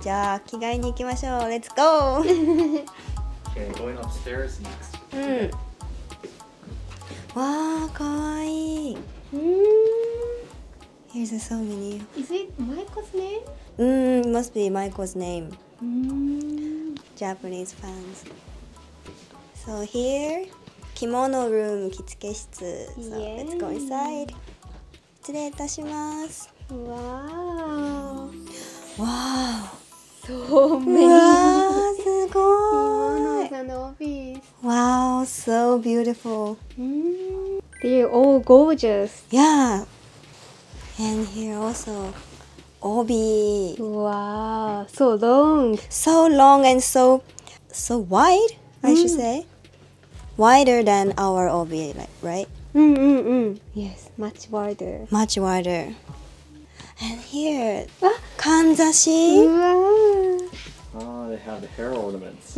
じゃあ着替えに行きましょう。レッツゴー。うん。わあ、可愛い。Here's so many. Is it Maiko's name? Must be Maiko's name. Japanese fans. So here, kimono room, kitsuke室. So let's go inside. 失礼いたします。Wow. Wow. So many. Wow, すごい。Kimonos and obis. Wow, so beautiful. They're all gorgeous. Yeah. And here also, obi. Wow, so long. So long and so wide, I should say. Wider than our obi, right? Yes, much wider. Much wider. And here, kanzashi. Wow. Oh, they have the hair ornaments.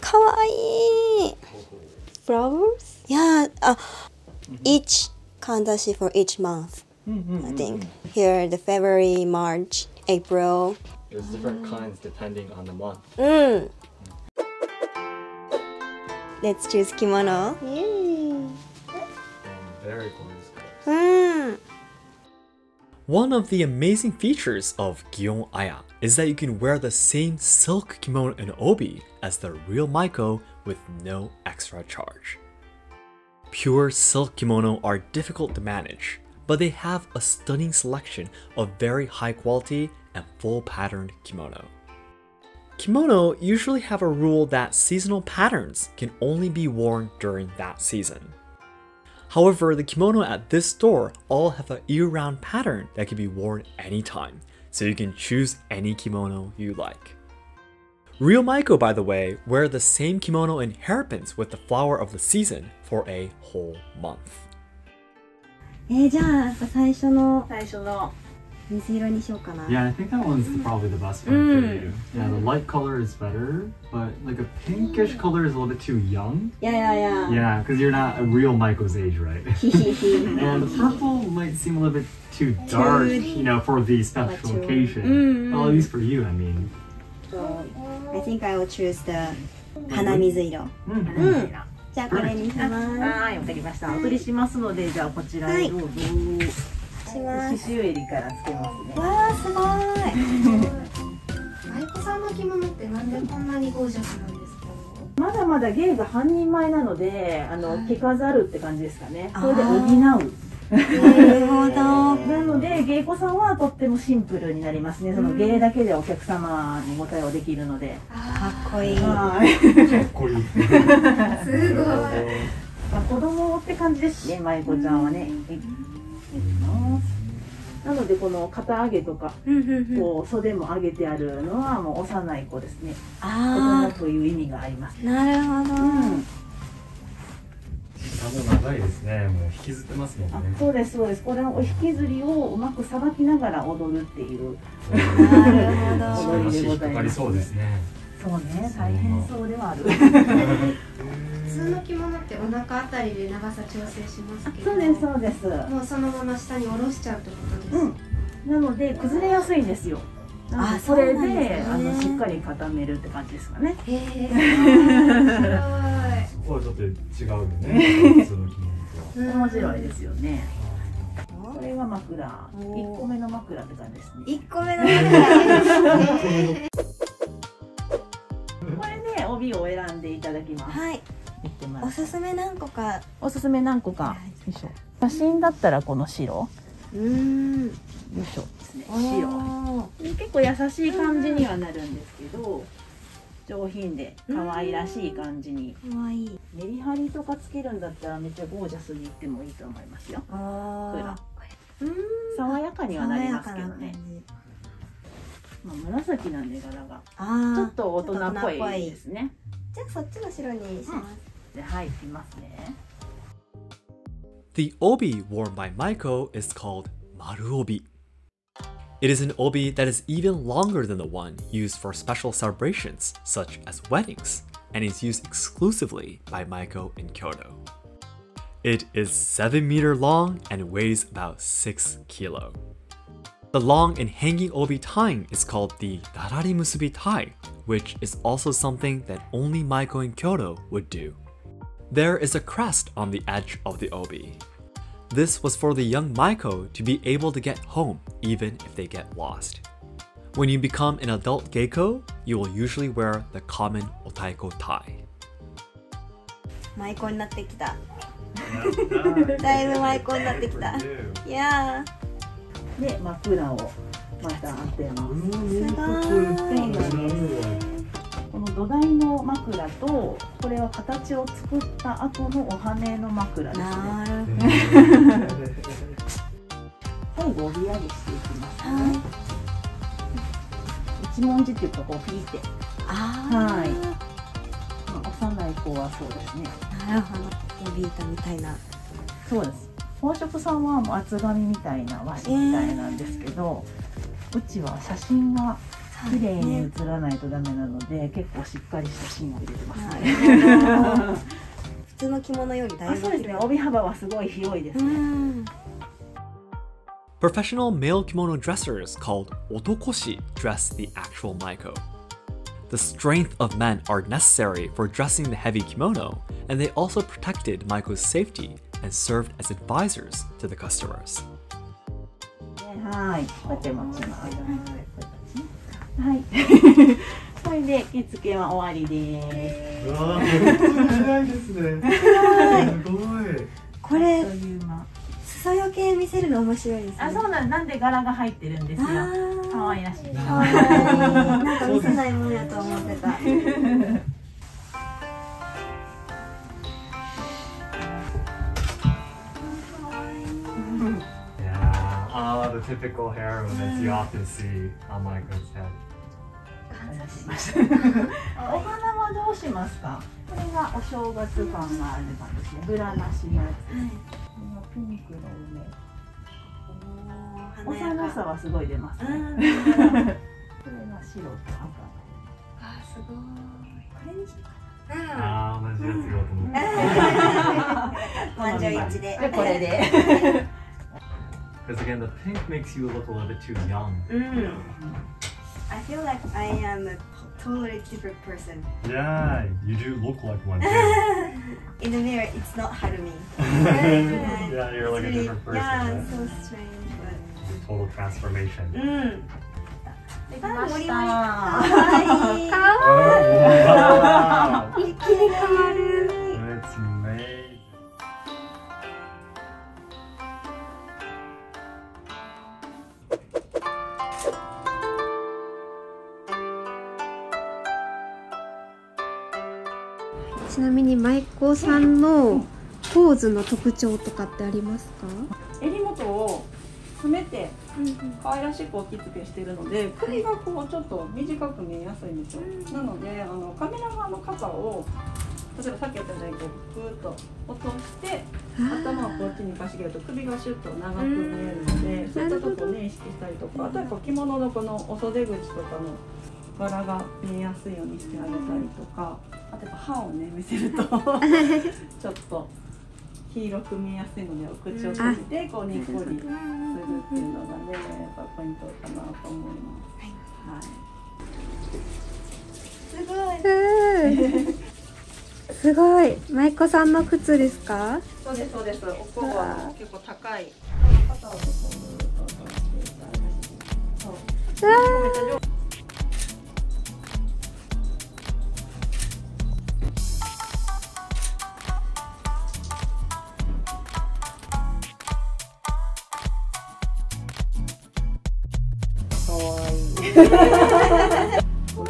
Kawaii. Flowers? Yeah. Each kanzashi for each month, I think. Here, the February, March, April. There's different kinds depending on the month. Let's choose kimono. Yay. Very gorgeous colors. One of the amazing features of Gion Aya is that you can wear the same silk kimono and obi as the real Maiko with no extra charge. Pure silk kimono are difficult to manage, but they have a stunning selection of very high quality and full patterned kimono. Kimono usually have a rule that seasonal patterns can only be worn during that season. However, the kimono at this store all have a year-round pattern that can be worn anytime, so you can choose any kimono you like. Real Maiko, by the way, wear the same kimono and hairpins with the flower of the season for a whole month. じゃあ最初の水色にしようかな。 Yeah, I think that one's probably the best one for you. Yeah, the light color is better, but like a pinkish color is a little bit too young. Yeah. Yeah, because you're not a real Maiko's age, right? And the purple might seem a little bit too dark, you know, for the special occasion. Well, at least for you, I mean. So I think I will choose the hanamizuiro.じゃあこれにします。はい、わかりました。お取りしますので、じゃあこちらへどうぞ。刺繍襟からつけますね。わあ、すごい。マイコさんの着物ってなんでこんなにゴージャスなんですか？まだまだ芸が半人前なので、着飾るって感じですかね。それで補う。なるほど。なので芸妓さんはとってもシンプルになりますね。その芸だけでお客様にご対応できるので。かっこいい。かっこいい。すごい。まあ子供って感じですね。舞子ちゃんはね。なのでこの肩上げとか、こう袖も上げてあるのはもう幼い子ですね。子供という意味があります。なるほど。長いですね。もう引きずってますもんね。そうです。これを引きずりをうまくさばきながら踊るっていう。なるほど。引っかかりそうですね。そうね。大変そうではある。普通の着物ってお腹あたりで長さ調整しますけど。そうです。もうそのまま下に下ろしちゃうってことです。なので崩れやすいんですよ。それでしっかり固めるって感じですかね。これちょっと違うよね。面白いですよね。これは枕、1個目の枕って感じですね。これね、帯を選んでいただきます。はい。おすすめ何個か。写真だったらこの白。よいしょ。白。結構優しい感じにはなるんですけど。上品で可愛らしい感じに。可愛い。メリハリとかつけるんだったらめっちゃゴージャスにいってもいいと思いますよ。爽やかにはなりますけどね。まあ紫なんで柄がちょっと大人っぽいですね。じゃあそっちの白にします。で、はい、いきますね。The obi worn by Maiko is called Maru Obi. It is an obi that is even longer than the one used for special celebrations such as weddings, and is used exclusively by Maiko in Kyoto. It is 7 meters long and weighs about 6 kg. The long and hanging obi tying is called the Darari Musubi tie, which is also something that only Maiko in Kyoto would do. There is a crest on the edge of the obi. This was for the young Maiko to be able to get home even if they get lost. When you become an adult geiko, you will usually wear the common otaiko tie. Maiko になってきた。だいぶMaiko になってきた。Yeah. で、まあプランをまた当てます。すごい。この土台の枕とこれは形を作った後のお羽の枕ですね。最後折り上げしていきますね。一文字っていうかこう引いて。はい。幼い子はそうですね。なるほど。帯板みたいな。そうです。宝飾さんはもう厚紙みたいな和紙みたいなんですけど、うちは写真が。綺麗に写らないとダメなので、結構しっかりした芯を入れてますね。普通の着物よりだいぶ。そうですね。帯幅はすごい広いですね。Professional male kimono dressers called Otokoshi dress the actual Maiko. The strength of men are necessary for dressing the heavy kimono, and they also protected Maiko's safety and served as advisors to the customers. はい、こうやって持ちます。はい。これで着付けは終わりです。わあ、長いですね。すごい。これ裾よけ見せるの面白いですね。あ、そうなん。なんで柄が入ってるんですよ。可愛らしい。なんか見せないものやと思ってた。The typical hair that you often see on Maiko's head. お花はどうしますか？これがお正月感がある感じですね。ブラなしのやつ。このピンクの梅。お幼さはすごい出ますね。これが白と赤。あ、すごい。これにしようかな。ああ、同じやつよと思って。満場一致で。これで。Because again, the pink makes you look a little bit too young. Mm. I feel like I am a totally different person. Yeah, you do look like one too. In the mirror, it's not Harumi. Yeah, you're like a different person. Yeah, right? So strange. But... Total transformation. Mm. できました。可愛い。可愛い。一気に変わる。It's amazing. ちなみにマイコさんのポーズの特徴とかってありますか？襟元を詰めて可愛らしくお着付けしているので、首がこうちょっと短く見えやすいんですよ。なのでカメラマンの肩を例えばさっきやったみたいにこうグーッと落として頭をこっちにかしげると首がシュッと長く見えるので、そういったとこをね意識したりとか、あとやっぱ着物のこのお袖口とかの柄が見えやすいようにしてあげたりとか、あとやっぱ歯をね見せるとちょっと黄色く見えやすいのでお口を閉じてこうにっこりするっていうのがねやっぱポイントかなと思います。はい。すごい。すごい。舞子さんの靴ですか？そうですそうです。おこは結構高い。肩をこう。そう。はい、お疲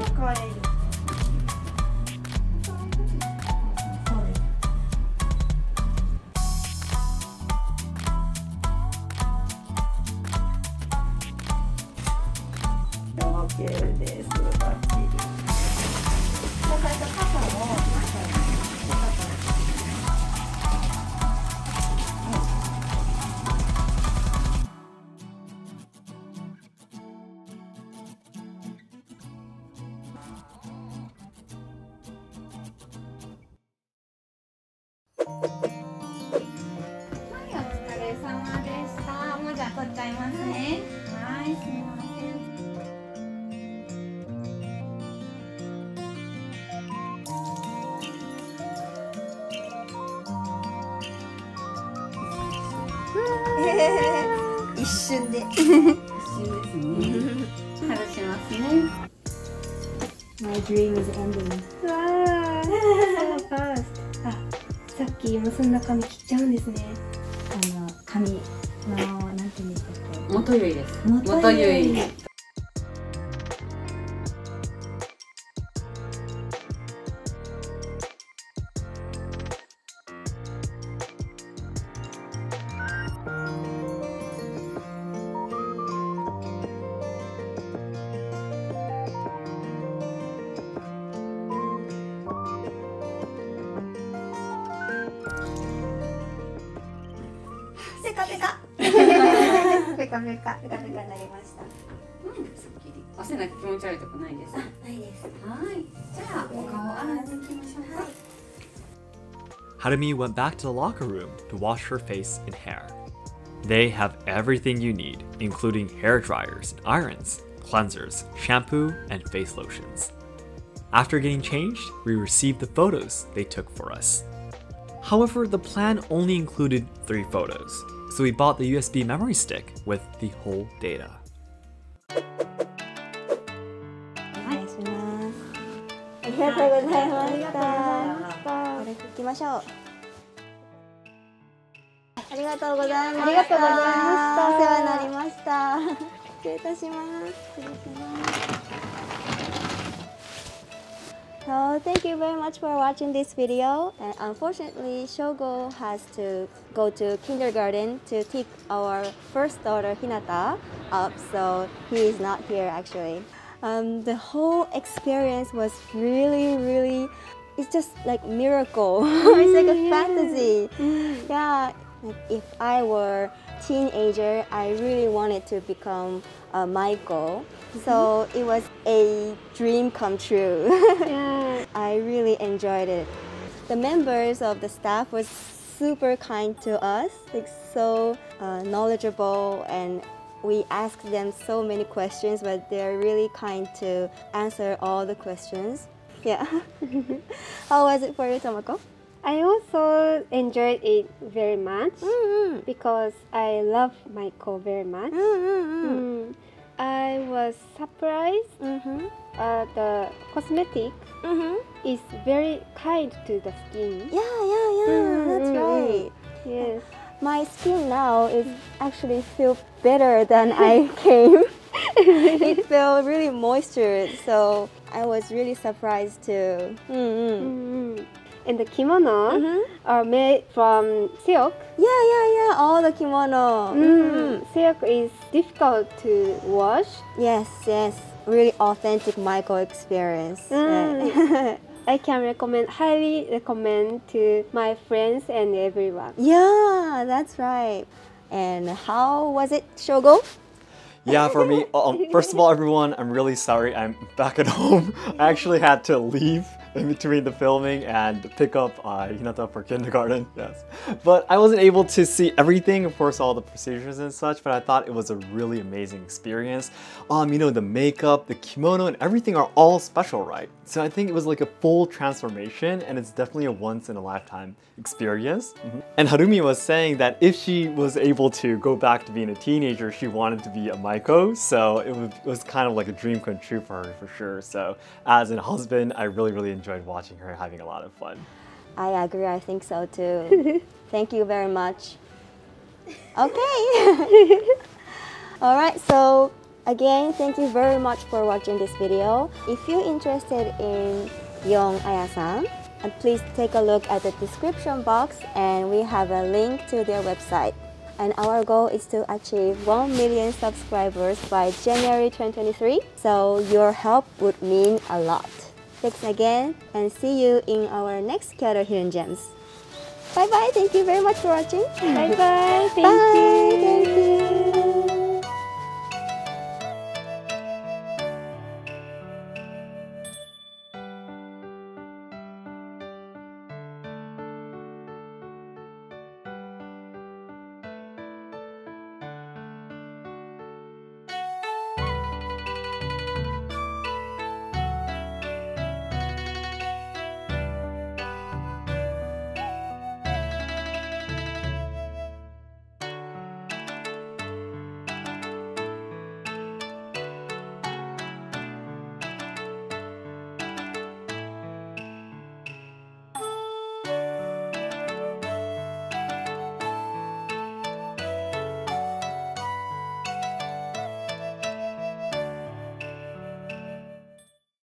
れ様でした。もうじゃあ取っちゃいますね。nice muffin. My dream is ending. Wow, so fast. Ah, さっき結んだ髪切っちゃうんですね。あの髪のなんていうんですか。元結いです。元結い。ペカペカになりました。うん、すっきり。汗なく気持ち悪いとこないです。ないです。はい。じゃあお顔洗いに行きましょうか。Harumi went back to the locker room to wash her face and hair. They have everything you need, including hair dryers and irons, cleansers, shampoo, and face lotions. After getting changed, we received the photos they took for us. However, the plan only included 3 photos. So we bought the USB memory stick with the whole data. So thank you very much for watching this video, and unfortunately Shogo has to go to kindergarten to pick our first daughter Hinata up, so he is not here actually. The whole experience was really, it's just like miracle, it's like a fantasy. Yeah, if I were teenager, I really wanted to become a Maiko, so it was a dream come true. Yeah. I really enjoyed it. The members of the staff were super kind to us, like so knowledgeable, and we asked them so many questions, but they're really kind to answer all the questions. Yeah. How was it for you, Tomoko? I also enjoyed it very much because I love Maiko very much. I was surprised the cosmetic is very kind to the skin. Yeah, that's right. Yes. My skin now is actually feel better than I came. It felt really moisture, so I was really surprised too. And the kimono are made from silk. Yeah, all the kimono. Silk is difficult to wash. Yes, really authentic Maiko experience. Right. I can highly recommend to my friends and everyone. Yeah, that's right. And how was it, Shogo? Yeah, for me, first of all, everyone, I'm really sorry I'm back at home. I actually had to leave in between the filming and pick up Hinata for kindergarten, yes. But I wasn't able to see everything, of course, all the procedures and such, but I thought it was a really amazing experience. You know, the makeup, the kimono, and everything are all special, right? So I think it was like a full transformation, and it's definitely a once-in-a-lifetime experience. And Harumi was saying that if she was able to go back to being a teenager, she wanted to be a Maiko, so it was kind of like a dream come true for her, for sure. So as a husband, I really enjoyed watching her, having a lot of fun. I agree, I think so too. Thank you very much. Okay. Alright, so again, thank you very much for watching this video. If you're interested in Gion Aya-san, please take a look at the description box, and we have a link to their website. And our goal is to achieve 1 million subscribers by January 2023, so your help would mean a lot. Thanks again, and see you in our next Kyoto Hidden Gems. Bye bye, thank you very much for watching. Bye bye, thank you.